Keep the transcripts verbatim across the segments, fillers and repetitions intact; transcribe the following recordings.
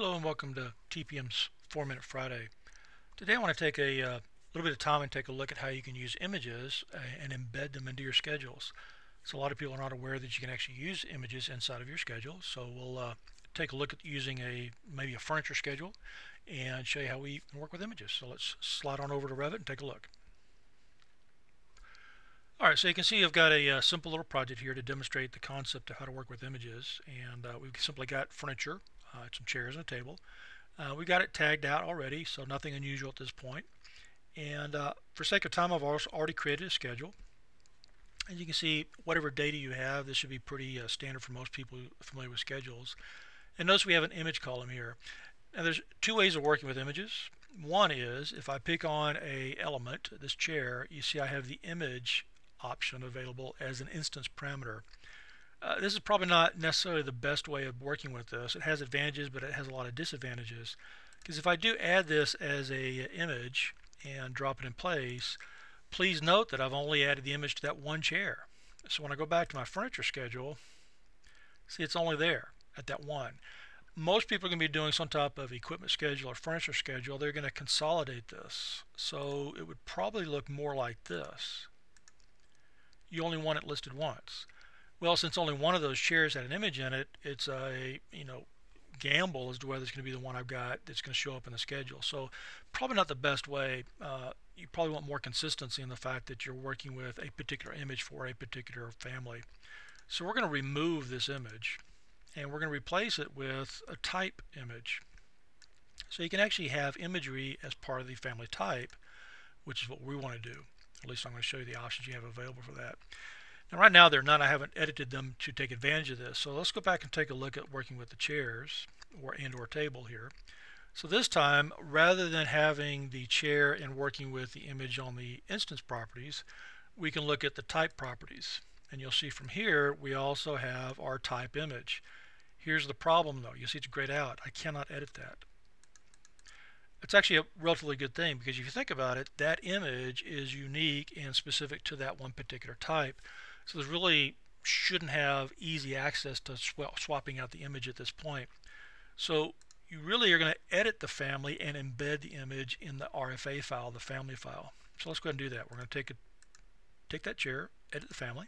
Hello and welcome to T P M's four minute Friday. Today I want to take a uh, little bit of time and take a look at how you can use images uh, and embed them into your schedules. So a lot of people are not aware that you can actually use images inside of your schedule. So we'll uh, take a look at using a maybe a furniture schedule and show you how we can work with images. So let's slide on over to Revit and take a look. Alright, so you can see I've got a uh, simple little project here to demonstrate the concept of how to work with images, and uh, we've simply got furniture. Uh, some chairs and a table. Uh, we got it tagged out already, so nothing unusual at this point. And uh, for sake of time, I've also already created a schedule. As you can see, whatever data you have, this should be pretty uh, standard for most people familiar with schedules. And notice we have an image column here. Now there's two ways of working with images. One is if I pick on a element, this chair, you see I have the image option available as an instance parameter. Uh, this is probably not necessarily the best way of working with this. It has advantages, but it has a lot of disadvantages, because if I do add this as a image and drop it in place, please note that I've only added the image to that one chair. So when I go back to my furniture schedule, see it's only there at that one. Most people are going to be doing some type of equipment schedule or furniture schedule. They're going to consolidate this. So it would probably look more like this. You only want it listed once. Well, since only one of those chairs had an image in it, it's a you know gamble as to whether it's going to be the one I've got that's going to show up in the schedule. So probably not the best way. Uh, you probably want more consistency in the fact that you're working with a particular image for a particular family. So we're going to remove this image and we're going to replace it with a type image. So you can actually have imagery as part of the family type, which is what we want to do. At least I'm going to show you the options you have available for that. Now, right now, they're not. I haven't edited them to take advantage of this. So let's go back and take a look at working with the chairs or and or table here. So this time, rather than having the chair and working with the image on the instance properties, we can look at the type properties. And you'll see from here, we also have our type image. Here's the problem, though. You'll see it's grayed out. I cannot edit that. It's actually a relatively good thing, because if you think about it, that image is unique and specific to that one particular type. So there's really shouldn't have easy access to sw swapping out the image at this point. So you really are going to edit the family and embed the image in the R F A file, the family file. So let's go ahead and do that. We're going to take, a, take that chair, edit the family.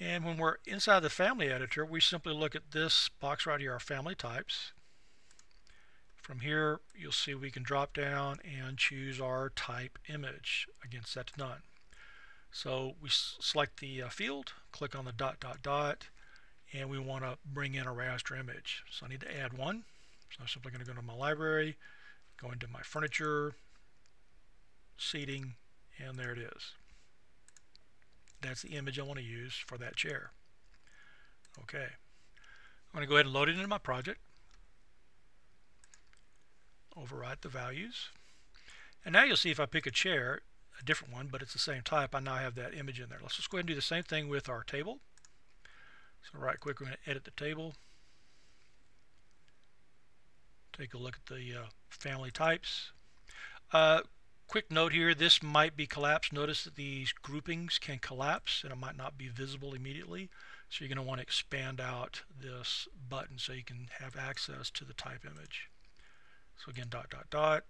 And when we're inside the family editor, we simply look at this box right here, our family types. From here, you'll see we can drop down and choose our type image. Again, set to none. So we select the uh, field, click on the dot, dot, dot, and we want to bring in a raster image. So I need to add one. So I'm simply going to go to my library, go into my furniture, seating, and there it is. That's the image I want to use for that chair. Okay. I'm going to go ahead and load it into my project. Overwrite the values, and now you'll see if I pick a chair, a different one, but it's the same type, I now have that image in there. Let's just go ahead and do the same thing with our table. So right click, we're going to edit the table, take a look at the uh, family types. Uh, quick note here, this might be collapsed. Notice that these groupings can collapse and it might not be visible immediately, so you're going to want to expand out this button so you can have access to the type image. So again, dot, dot, dot.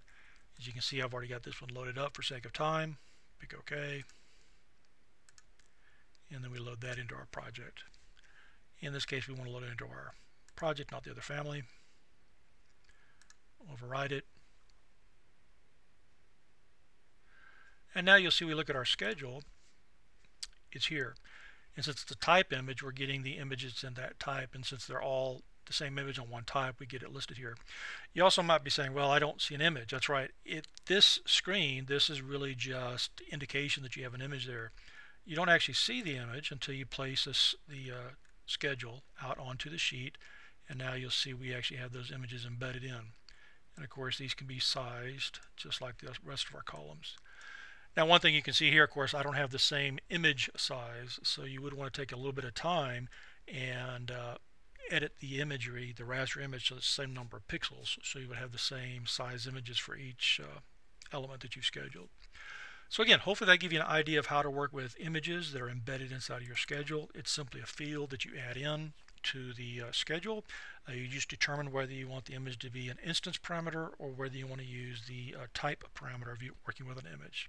As you can see, I've already got this one loaded up for sake of time. Pick OK. And then we load that into our project. In this case, we want to load it into our project, not the other family. Override it. And now you'll see we look at our schedule. It's here. And since it's the type image, we're getting the images in that type. And since they're all the same image on one type, we get it listed here. You also might be saying, well, I don't see an image. That's right. It, this screen, this is really just indication that you have an image there. You don't actually see the image until you place this, the uh, schedule out onto the sheet, and now you'll see we actually have those images embedded in. And of course, these can be sized just like the rest of our columns. Now, one thing you can see here, of course, I don't have the same image size, so you would want to take a little bit of time and uh, edit the imagery, the raster image, so it's the same number of pixels, so you would have the same size images for each uh, element that you've scheduled. So again, hopefully that gives you an idea of how to work with images that are embedded inside of your schedule. It's simply a field that you add in to the uh, schedule. Uh, you just determine whether you want the image to be an instance parameter or whether you want to use the uh, type parameter if you're working with an image.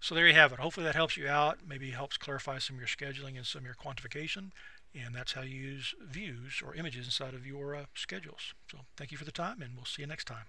So there you have it. Hopefully that helps you out, maybe helps clarify some of your scheduling and some of your quantification, and that's how you use views or images inside of your uh, schedules. So thank you for the time, and we'll see you next time.